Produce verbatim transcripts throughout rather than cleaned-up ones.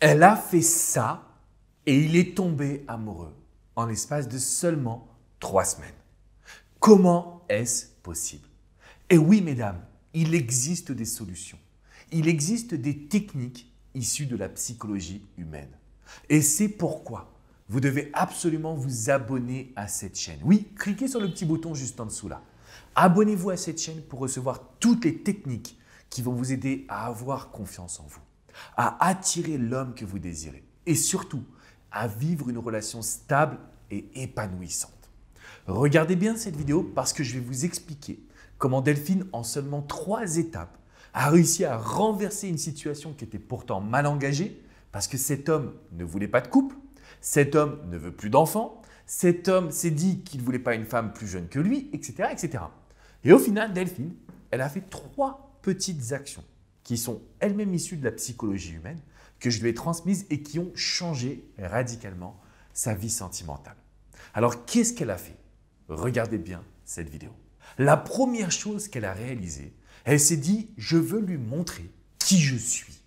Elle a fait ça et il est tombé amoureux en l'espace de seulement trois semaines. Comment est-ce possible? Et oui, mesdames, il existe des solutions. Il existe des techniques issues de la psychologie humaine. Et c'est pourquoi vous devez absolument vous abonner à cette chaîne. Oui, cliquez sur le petit bouton juste en dessous là. Abonnez-vous à cette chaîne pour recevoir toutes les techniques qui vont vous aider à avoir confiance en vous, à attirer l'homme que vous désirez et surtout à vivre une relation stable et épanouissante. Regardez bien cette vidéo parce que je vais vous expliquer comment Delphine, en seulement trois étapes, a réussi à renverser une situation qui était pourtant mal engagée parce que cet homme ne voulait pas de couple, cet homme ne veut plus d'enfants, cet homme s'est dit qu'il ne voulait pas une femme plus jeune que lui, et cetera, et cetera. Et au final, Delphine, elle a fait trois petites actions qui sont elles-mêmes issues de la psychologie humaine que je lui ai transmises et qui ont changé radicalement sa vie sentimentale. Alors, qu'est-ce qu'elle a fait? Regardez bien cette vidéo. La première chose qu'elle a réalisée, elle s'est dit « je veux lui montrer qui je suis ».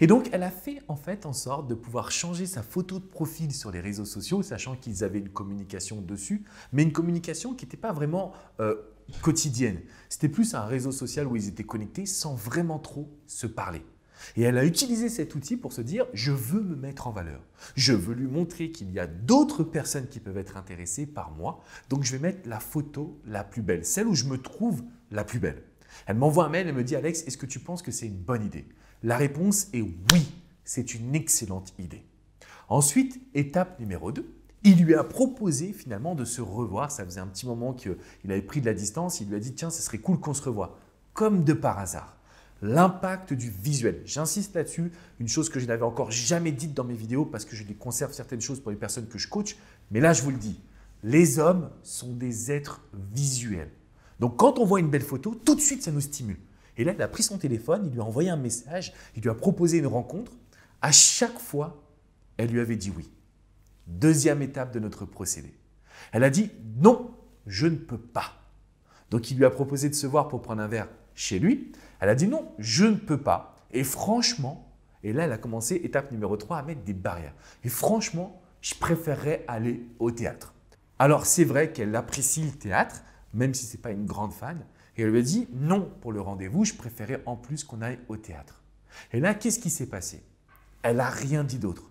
Et donc, elle a fait en fait en sorte de pouvoir changer sa photo de profil sur les réseaux sociaux, sachant qu'ils avaient une communication dessus, mais une communication qui n'était pas vraiment euh, quotidienne. C'était plus un réseau social où ils étaient connectés sans vraiment trop se parler. Et elle a utilisé cet outil pour se dire « je veux me mettre en valeur, je veux lui montrer qu'il y a d'autres personnes qui peuvent être intéressées par moi, donc je vais mettre la photo la plus belle, celle où je me trouve la plus belle ». Elle m'envoie un mail et me dit « Alex, est-ce que tu penses que c'est une bonne idée ?» La réponse est « oui, c'est une excellente idée ». Ensuite, étape numéro deux, il lui a proposé finalement de se revoir, ça faisait un petit moment qu'il avait pris de la distance, il lui a dit « tiens, ce serait cool qu'on se revoie », comme de par hasard. L'impact du visuel. J'insiste là-dessus, une chose que je n'avais encore jamais dite dans mes vidéos parce que je les conserve certaines choses pour les personnes que je coach, mais là je vous le dis, les hommes sont des êtres visuels. Donc quand on voit une belle photo, tout de suite ça nous stimule. Et là, il a pris son téléphone, il lui a envoyé un message, il lui a proposé une rencontre. À chaque fois, elle lui avait dit oui. Deuxième étape de notre procédé. Elle a dit non, je ne peux pas. Donc il lui a proposé de se voir pour prendre un verre chez lui. Elle a dit non, je ne peux pas. Et franchement, et là, elle a commencé, étape numéro trois, à mettre des barrières. Et franchement, je préférerais aller au théâtre. Alors, c'est vrai qu'elle apprécie le théâtre, même si ce n'est pas une grande fan. Et elle lui a dit non pour le rendez-vous, je préférais en plus qu'on aille au théâtre. Et là, qu'est-ce qui s'est passé? Elle n'a rien dit d'autre.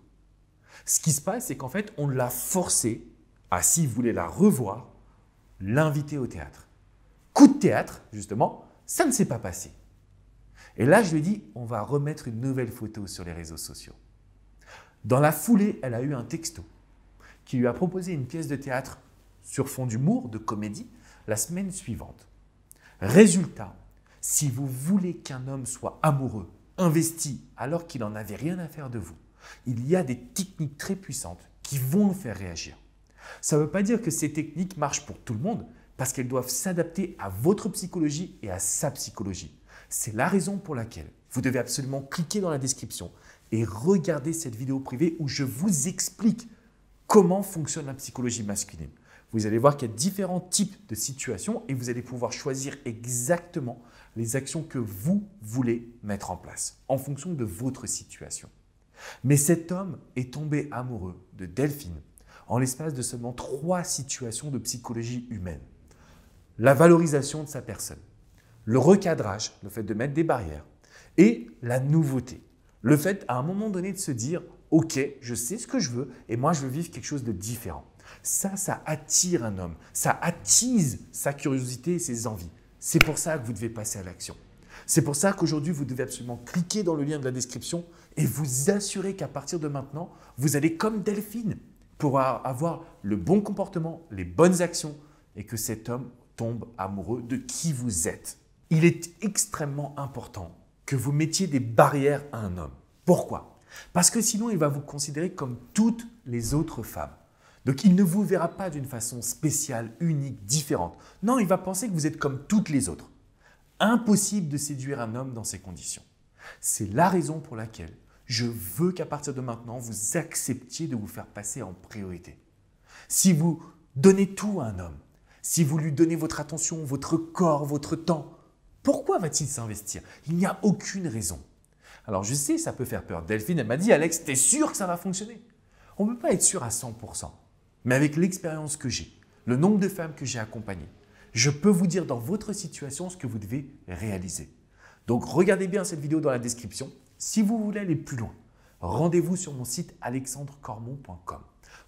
Ce qui se passe, c'est qu'en fait, on l'a forcée à, s'il voulait la revoir, l'inviter au théâtre. Coup de théâtre, justement, ça ne s'est pas passé. Et là, je lui ai dit, on va remettre une nouvelle photo sur les réseaux sociaux. Dans la foulée, elle a eu un texto qui lui a proposé une pièce de théâtre sur fond d'humour, de comédie, la semaine suivante. Résultat, si vous voulez qu'un homme soit amoureux, investi, alors qu'il n'en avait rien à faire de vous, il y a des techniques très puissantes qui vont le faire réagir. Ça ne veut pas dire que ces techniques marchent pour tout le monde, parce qu'elles doivent s'adapter à votre psychologie et à sa psychologie. C'est la raison pour laquelle vous devez absolument cliquer dans la description et regarder cette vidéo privée où je vous explique comment fonctionne la psychologie masculine. Vous allez voir qu'il y a différents types de situations et vous allez pouvoir choisir exactement les actions que vous voulez mettre en place en fonction de votre situation. Mais cet homme est tombé amoureux de Delphine en l'espace de seulement trois situations de psychologie humaine. La valorisation de sa personne, le recadrage, le fait de mettre des barrières et la nouveauté. Le fait à un moment donné de se dire « ok, je sais ce que je veux et moi je veux vivre quelque chose de différent ». Ça, ça attire un homme, ça attise sa curiosité et ses envies. C'est pour ça que vous devez passer à l'action. C'est pour ça qu'aujourd'hui, vous devez absolument cliquer dans le lien de la description et vous assurer qu'à partir de maintenant, vous allez comme Delphine pour avoir le bon comportement, les bonnes actions et que cet homme tombe amoureux de qui vous êtes. Il est extrêmement important que vous mettiez des barrières à un homme. Pourquoi? Parce que sinon, il va vous considérer comme toutes les autres femmes. Donc, il ne vous verra pas d'une façon spéciale, unique, différente. Non, il va penser que vous êtes comme toutes les autres. Impossible de séduire un homme dans ces conditions. C'est la raison pour laquelle je veux qu'à partir de maintenant, vous acceptiez de vous faire passer en priorité. Si vous donnez tout à un homme, si vous lui donnez votre attention, votre corps, votre temps, pourquoi va-t-il s'investir? Il n'y a aucune raison. Alors je sais, ça peut faire peur. Delphine, elle m'a dit « Alex, t'es sûr que ça va fonctionner ?» On ne peut pas être sûr à cent pour cent. Mais avec l'expérience que j'ai, le nombre de femmes que j'ai accompagnées, je peux vous dire dans votre situation ce que vous devez réaliser. Donc regardez bien cette vidéo dans la description. Si vous voulez aller plus loin, rendez-vous sur mon site alexandre cormont point com.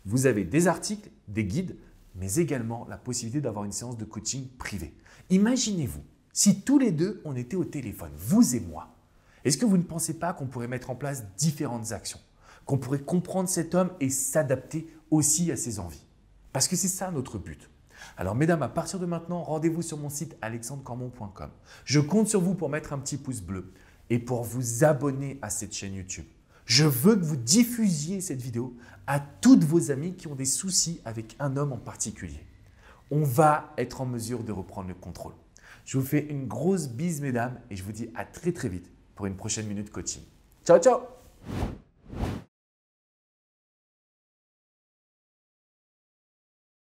Vous avez des articles, des guides, mais également la possibilité d'avoir une séance de coaching privée. Imaginez-vous, si tous les deux, on était au téléphone, vous et moi, est-ce que vous ne pensez pas qu'on pourrait mettre en place différentes actions, qu'on pourrait comprendre cet homme et s'adapter aussi à ses envies? Parce que c'est ça notre but. Alors mesdames, à partir de maintenant, rendez-vous sur mon site alexandre cormont point com. Je compte sur vous pour mettre un petit pouce bleu et pour vous abonner à cette chaîne YouTube. Je veux que vous diffusiez cette vidéo à toutes vos amies qui ont des soucis avec un homme en particulier. On va être en mesure de reprendre le contrôle. Je vous fais une grosse bise mesdames et je vous dis à très très vite pour une prochaine minute coaching. Ciao, ciao!